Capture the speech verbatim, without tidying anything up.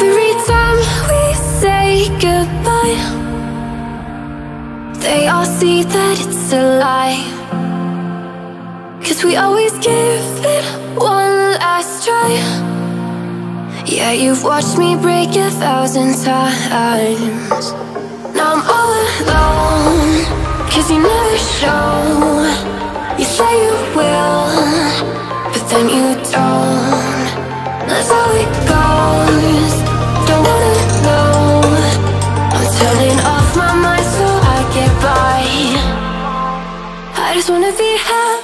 Every time we say goodbye, they all see that it's a lie. Cause we always give it one last try. Yeah, you've watched me break a thousand times. Now I'm all alone, cause you never show. You say you will, but then you don't. That's how it goes. Don't wanna know. I'm turning off my mind so I get by. I just wanna be happy.